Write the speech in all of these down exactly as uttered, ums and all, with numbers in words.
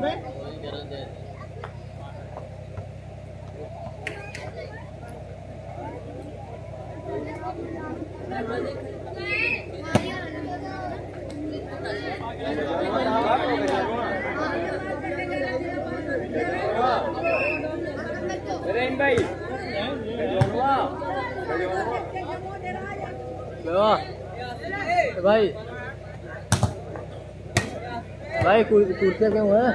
भाई भाई कुर्ते क्यों है?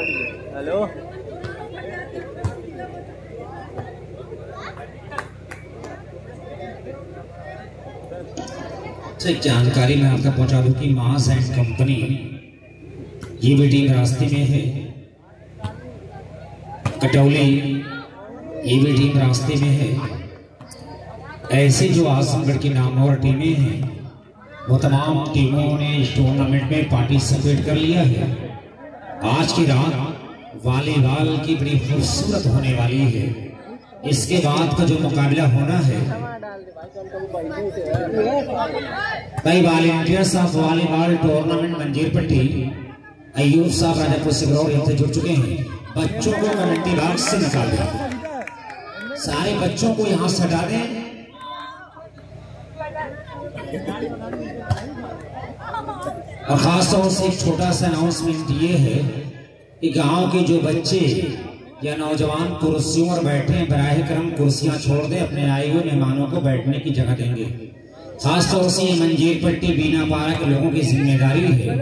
हेलो एक जानकारी मैं आपका पहुंचा दूं कि मास एंड कंपनी ये बेटी रास्ते में है, कटौली ये बेटी रास्ते में है। ऐसे जो आजमगढ़ की नामवर टीमें हैं वो तमाम टीमों ने इस टूर्नामेंट में पार्टिसिपेट कर लिया है। आज की रात वाले वाल की बड़ी खूबसूरत होने वाली है। इसके बाद का जो मुकाबला होना है, भाई वॉलेंटियर साहब वॉलीबॉल टूर्नामेंट मंजीरपट्टी अयूब साहब राजापुर सिकरौर इनसे जुड़ चुके हैं। बच्चों को कमेटी बॉक्स से निकाल दें, सारे बच्चों को यहाँ से हटा दें। और खास तौर से एक छोटा सा अनाउंसमेंट ये है कि गांव के जो बच्चे या नौजवान कुर्सियों पर बैठे हैं, बराह करम कुर्सियां छोड़ दें, अपने आए हुए मेहमानों को बैठने की जगह देंगे। खासतौर से ये मंजीरपट्टी बीना पारा के लोगों की जिम्मेदारी है,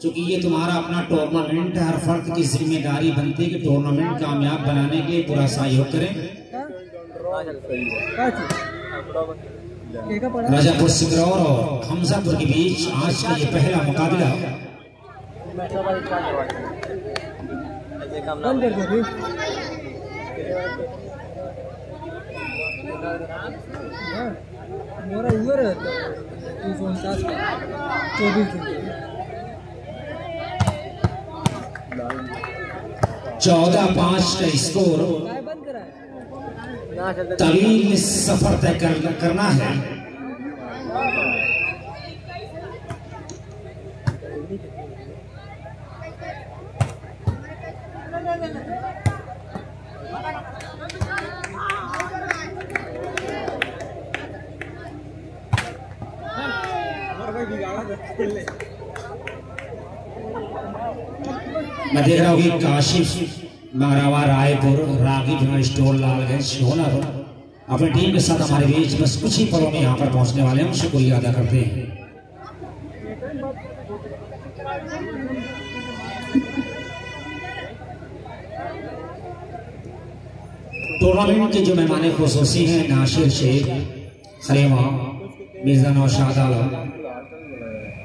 क्योंकि ये तुम्हारा अपना टूर्नामेंट है। हर फर्द की जिम्मेदारी बनती है कि टूर्नामेंट कामयाब बनाने के लिए पूरा सहयोग करें। राजापुर सिकरौर और हमजापुर के बीच आज का ये पहला मुकाबला। चौदह पांच का स्कोर तवील सफर तय कर, करना है। मैं देख रहा हूँ काशिफ मारावा रायपुर रागी स्टोर लालगंज होनर अपनी टीम के साथ हमारे बीच बस कुछ ही पलों में यहाँ पर पहुंचने वाले हैं। हम शुक्रिया अदा करते हैं। टूर्नामेंट के जो मेहमान खुसूसी हैं नासिर शेख खलेवा मिर्जा नौशाद आलम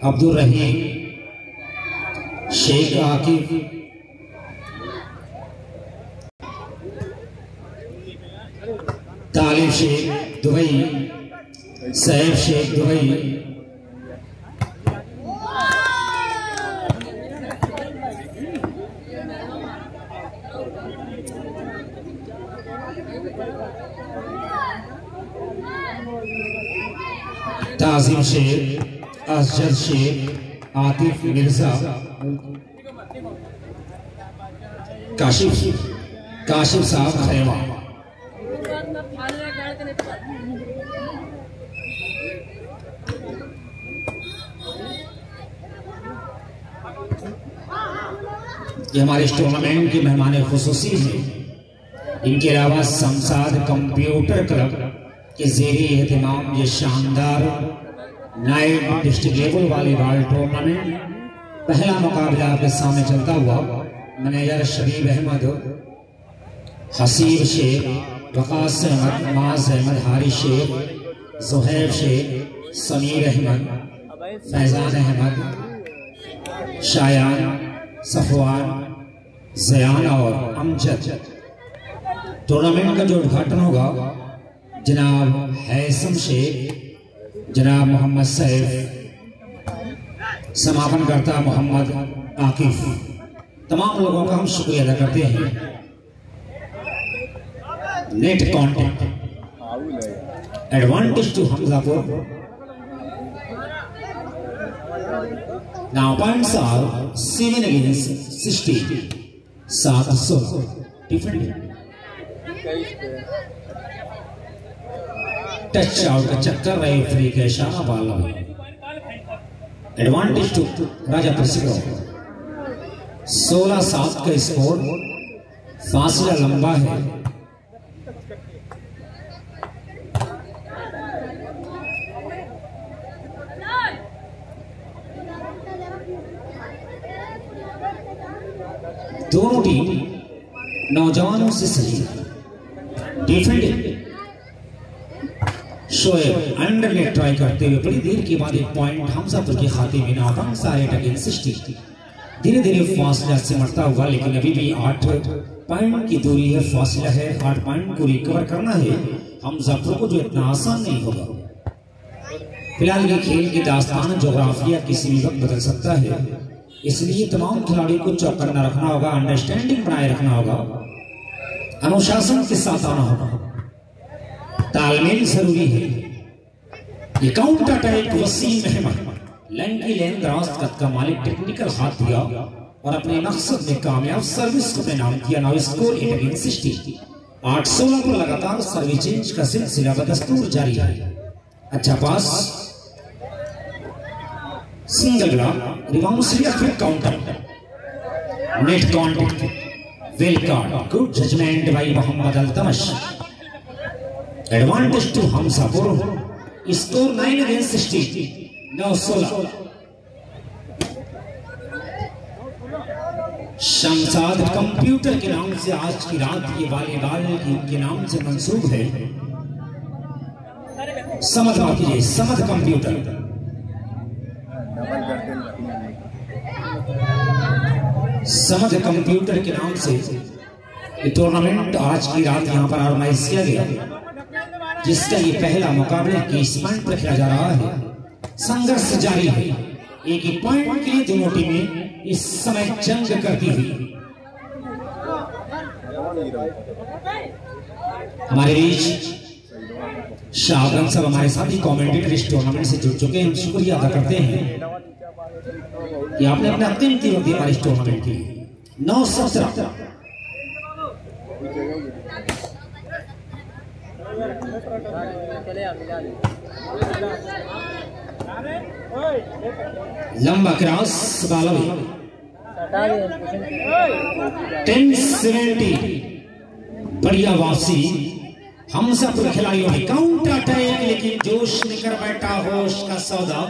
अब्दुल रहीम शेख आकिब तालिब शेख दुबई सैफ शेख दुबई ताजिम शेख असजद शेख आतिफ मिर्जा काशिफ काशिफ साहब खैवा। ये हमारे इस टूर्नामेंट के मेहमान खुसूसी हैं। इनके अलावा संसाद कंप्यूटर क्लब के जेरे एहतमाम ये शानदार night district level volleyball tournament पहला मुकाबला आपके सामने चलता हुआ मैनेजर शरीफ अहमद हसीब शेख वकास अहमद माज अहमद हारिश शेख जुहैब शेख समीर अहमद फैजान अहमद शायान सफवान जयान और अमजद। टूर्नामेंट का जो उद्घाटन होगा जनाब हैसम शेख जनाब मोहम्मद सैफ समापन करता मोहम्मद आकिफ। तमाम लोगों का हम शुक्रिया अदा करते हैं। Net contact advantage to Hamzapur. Now points are seven against sixty सात सौ डिफरेंट। टच आउट का चक्कर रहे फ्री का इशारा बाल एडवांटेज टू राजापुर सिकरौर। सोलह सात का स्कोर, फासला लंबा है। दोनों टीम नौजवानों से सजी है। डिफेंडिंग शोएब अंडरलेट ट्राई करते हुए बड़ी देर के बाद एक पॉइंट हमजापुर के खाते में नाकाम साइड अगेंस्ट सिक्सटी। धीरे धीरे फासला सिमटता हुआ लेकिन अभी भी आठ पॉइंट की दूरी है, फासला है। आठ पॉइंट को रिकवर करना है हमजापुर को जो इतना आसान नहीं होगा। फिलहाल ये खेल की दास्तान जोग्राफिया किसी भी वक्त बदल सकता है, इसलिए तमाम खिलाड़ियों को चौकन्ना रखना होगा, अंडरस्टैंडिंग बनाए रखना होगा, अनुशासन के साथ आना होगा, तालमेल जरूरी है। ये counter attack Wasim Ahmad line की लेन दराज कद का मालिक टेक्निकल हाथ दिया और अपने मकसद में कामयाब सर्विस को अपने नाम किया। Now score eight sixty. आठ सोलह पर लगातार सर्विस चेंज का सिलसिला बदस्तूर जारी है। अच्छा पास सिंगल ब्लॉक रिबाउंड से फिर counter net count well card good judgement by Mohammad Altamash. Advantage to Hamzapur score nine against sixty. नौ सोलह। शमशाद कंप्यूटर के नाम से आज की रात ये वॉलीबॉल के नाम से मंसूब है। समझ कीजिए समझ कंप्यूटर। समझ कंप्यूटर के नाम से ये टूर्नामेंट आज की रात यहाँ पर ऑर्गेनाइज किया गया, जिसका ये पहला मुकाबला इक्कीस पॉइंट पर खेला जा रहा है। संघर्ष जारी है, एक ही पॉइंट के लिए दोनों टीमें इस समय जंग करती हुई। हमारे बीच शाहजहां साहब हमारे साथ ही कमेंटेटर इस टूर्नामेंट से जुड़ चुके हैं, शुक्रिया अदा करते हैं कि आपने अपना कीमती वक्त दिया इस टूर्नामेंट के लिए। नौ सत्रह लंबा क्रॉस बालवी टेन सेवेंटी। बढ़िया वापसी हमजापुर खिलाड़ियों ने। काउंटर अटैक लेकिन जोश लेकर बैठा होश का सौदा,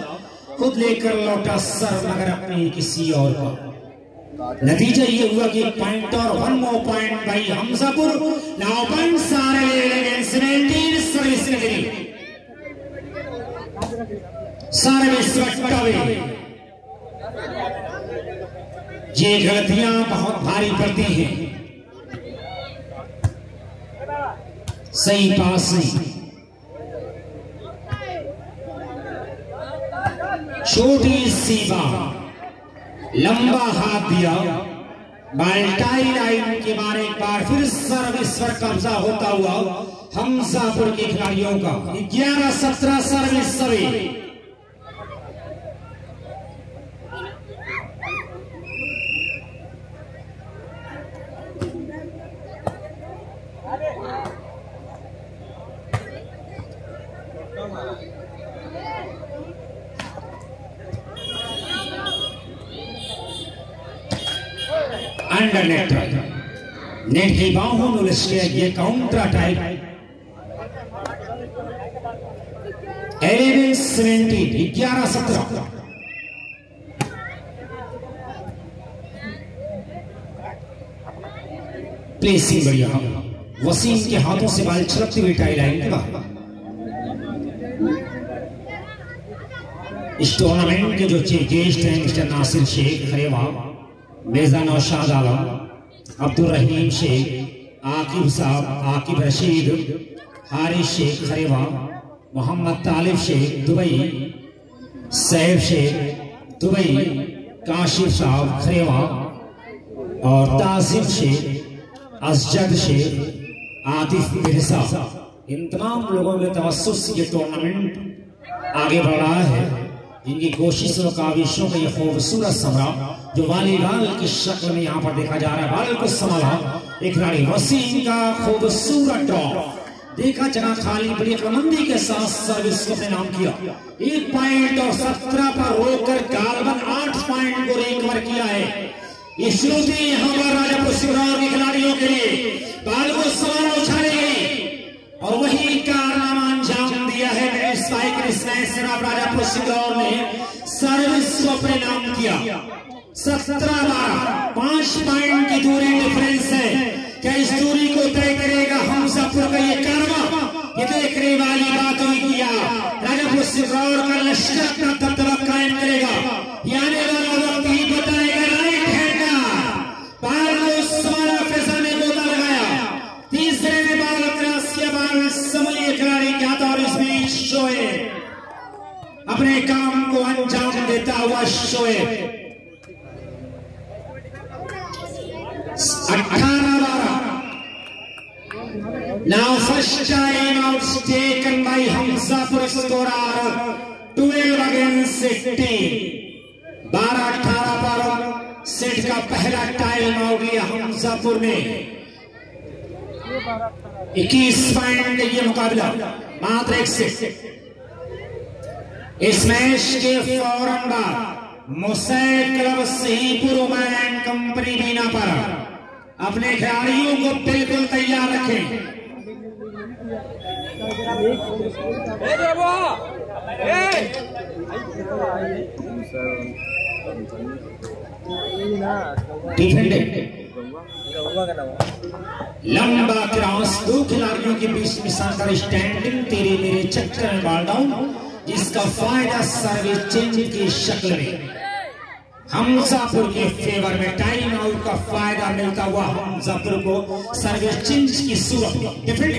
खुद लेकर लौटा सर मगर अपने किसी और का। नतीजा ये हुआ कि पॉइंट और वन मोर पॉइंट भाई हमजापुर। नौ पॉइंट सारे सर्विस के लिए सारे ये गलतियां बहुत भारी पड़ती हैं। सही पास नहीं, छोटी सी बात, लंबा हाथ दिया बाल्टाई लाइन के मारे। एक बार फिर सर्विस पर कब्जा होता हुआ हमजापुर के खिलाड़ियों का। ग्यारह सत्रह सर्विस सभी। अंडर नेट नेट की बाहों में उलझ गया ये काउंटर अटैक। ग्यारह सत्रह। प्लेसिंग बढ़िया, वसीम के हाथों से बाल छलकती हुई टाई लाइन के बाहर। इस टूर्नामेंट के जो चीफ गेस्ट हैं मिस्टर नासिर शेख खरेवा, मेजा नौशाद आलम, अब्दुल रहीम शेख, आकिब साहब, आकिब रशीद, हारिश शेख खरेवा, मोहम्मद तालिब शेख दुबई, सैफ शेख दुबई, काशिफ साहब खरेवा और तासिफ शेख, असजद शेख, आतिफ मिर्जा, इन तमाम लोगों के तवस्सुस से ये टूर्नामेंट आगे बढ़ रहा है। इनकी कोशिशों काविशों का ये खूबसूरत समरा जो वॉलीबॉल की शक्ल में यहाँ पर देखा जा रहा है। बॉल को संभाला एक खिलाड़ी वसीम का खूबसूरत ड्रॉप देखा चना खाली बड़ी अकलमंदी के साथ सर्विस को अपने नाम किया। एक पॉइंट और सत्रह पर रोककर गालबन आठ पॉइंट को रिकवर किया है। राजापुर सिकरौर के खिलाड़ियों के लिए बाल को सवाल उछाले गए और वही कारनामा अंजाम दिया है। राजापुर सिकरौर ने सर्विस को अपने नाम किया। सत्रह बार पांच पॉइंट की दूरी डिफरेंस है। क्या इस दूरी को तय करेगा हमजापुर का ये कारवा? ये देखने वाली बात हुई किया राजापुर सिकरौर का लश्कर अपना दबदबा कायम करेगा। ये आने वाला वक्त ही बताएगा राइट है क्या। बार को सवारा फैसला ने गोता लगाया, तीसरे ने बाल क्रॉस किया, बाल संभलिए खिलाड़ी क्या था और इस बीच शोएब अपने काम को अंजाम देता हुआ शोएब अठारह बारह now first time out taken by Hamzapur scorer twelve against sixteen. बारह अठारह बारह सेट का पहला टाइम आउट लिया हमजापुर ने। इक्कीस पॉइंट ये मुकाबला मात्र एक से। इस मैच के फौरन बाद मुसैद क्लब सहीपुर उमैन कंपनी बीना पर अपने खिलाड़ियों को बिल्कुल तैयार रखें। लंबा क्रॉस दो खिलाड़ियों के बीच में साकर स्टैंडिंग तेरे मेरे चक्कर में बाल डाउन, जिसका फायदा सर्विस चेंज की शक्ल में हमजापुर के फेवर में टाइम आउट का फायदा मिलता हुआ हमजापुर को सर्विस चेंज की सूरत डिफरेंट।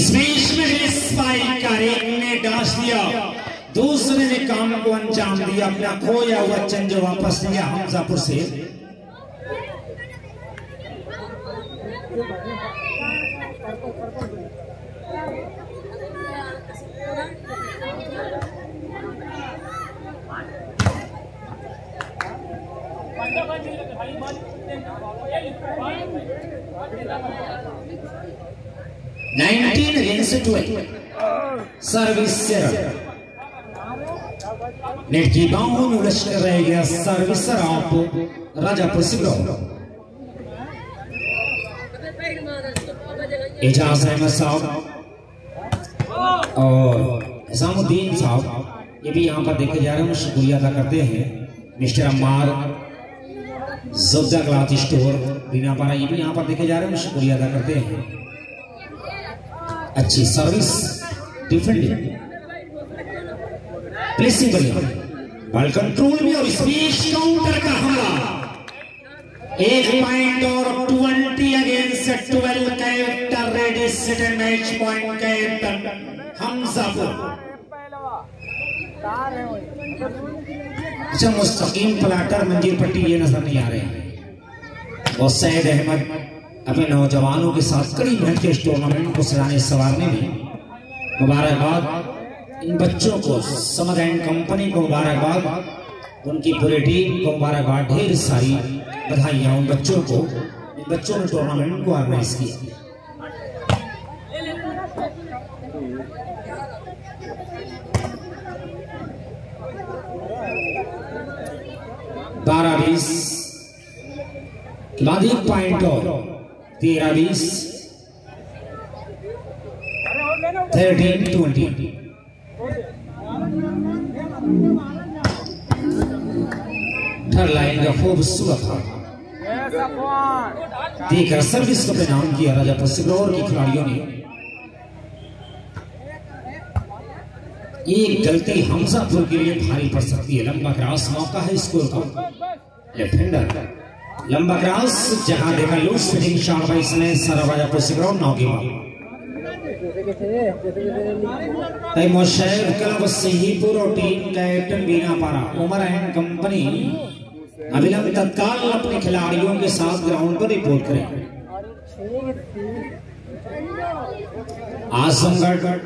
इस बीच में स्पाइक का एक ने डांस दिया, दूसरे ने काम को अंजाम दिया, अपना खोया हुआ चेंज वापस लिया हमजापुर से। Nineteen against twelve service net की बाहों में उलझकर रह गया सर्विसर आप राजापुर सिकरौर। एजाज अहमद साहब और निजामुद्दीन साहब ये भी यहाँ पर देखे जा रहे हैं, शुक्रिया अदा करते हैं। Mister Ammar Sabza cloth store बिना पारा ये भी यहाँ पर देखे जा रहे हैं, शुक्रिया अदा करते हैं। अच्छी service defending placing ball control भी और स्पीड काउंटर का हमला। एक पॉइंट और twenty against twelve captain ready second match point captain Hamzapur. अच्छा मुस्तकीम प्लाटर मंजीरपट्टी ये नजर नहीं आ रहे हैं और सैयद अहमद अपने नौजवानों के साथ कड़ी मेहनत के इस टूर्नामेंट को सराहने संवारने में मुबारकबाद। इन बच्चों को समर एंड कंपनी को मुबारकबाद, उनकी पूरी टीम को मुबारकबाद, ढेर सारी बधाइयाँ उन बच्चों को। इन बच्चों ने टूर्नामेंट को ऑर्गेनाइज किया। बारह बीस बाद एक पॉइंट और तेरह बीस थर्टीन ट्वेंटी। थर्ड लाइन का खूबसूरत देखकर सर्विस को परिणाम किया राजापुर सिकरौर के खिलाड़ियों ने। एक गलती हमजापुर के लिए भारी पड़ सकती है। लंबा क्रॉस मौका है स्कोर का लेफ्ट हैंडर लंबा क्रॉस जहां देखा लूज फिटिंग शॉट बाई इसने सारा राजापुर सिकरौर नौ की मार। शहर क्लब सहीपुर और टीम कैप्टन बीना पारा उमर एंड कंपनी अविलंब तत्काल अपने खिलाड़ियों के साथ ग्राउंड पर रिपोर्ट करें। आजमगढ़